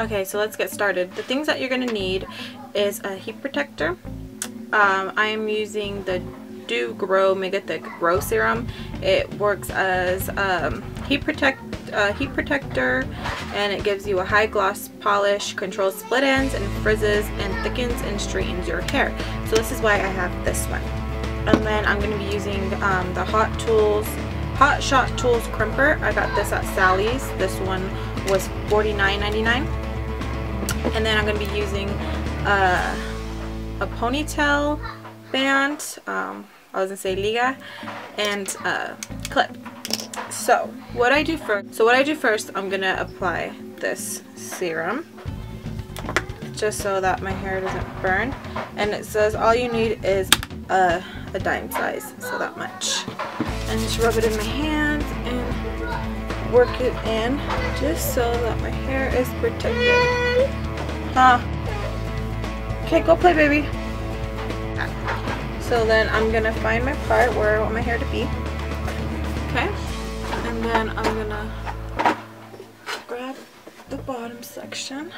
Okay, so let's get started. The things that you're going to need is a heat protector. I am using the Do Grow Mega Thick Grow Serum. It works as heat protector, and it gives you a high gloss polish, controls split ends and frizzes, and thickens and straightens your hair. So this is why I have this one. And then I'm going to be using the Hot Tools Hot Shot Tools crimper. I got this at Sally's. This one was $49.99. And then I'm going to be using a ponytail band, I was gonna say liga, and clip. So what I do first, I'm gonna apply this serum just so that my hair doesn't burn. And it says all you need is a dime size, so that much. And just rub it in my hands and work it in, just so that my hair is protected. Okay, go play, baby. So then I'm gonna find my part where I want my hair to be. Okay, and then I'm gonna grab the bottom section.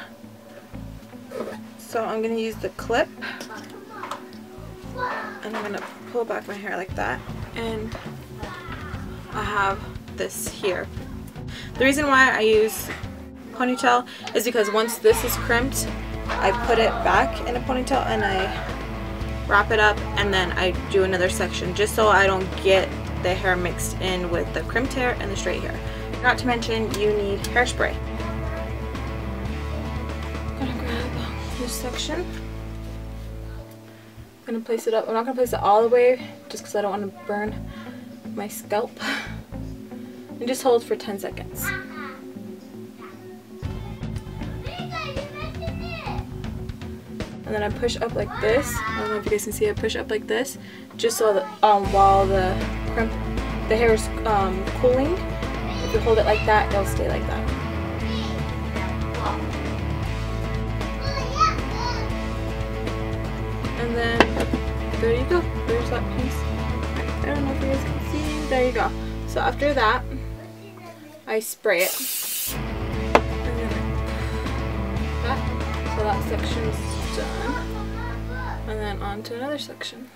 So I'm gonna use the clip, and I'm gonna pull back my hair like that, and I have this here. The reason why I use ponytail is because once this is crimped, I put it back in a ponytail and I wrap it up, and then I do another section just so I don't get the hair mixed in with the crimped hair and the straight hair. Not to mention, you need hairspray. I'm gonna grab this section. I'm gonna place it up. I'm not gonna place it all the way just because I don't want to burn my scalp. And just hold for 10 seconds. And then I push up like this. I don't know if you guys can see it. Push up like this, just so that while the hair is cooling, if you hold it like that, it'll stay like that. And then there you go. There's that piece. I don't know if you guys can see. There you go. So after that, I spray it. And then that. So that section's done, and then on to another section.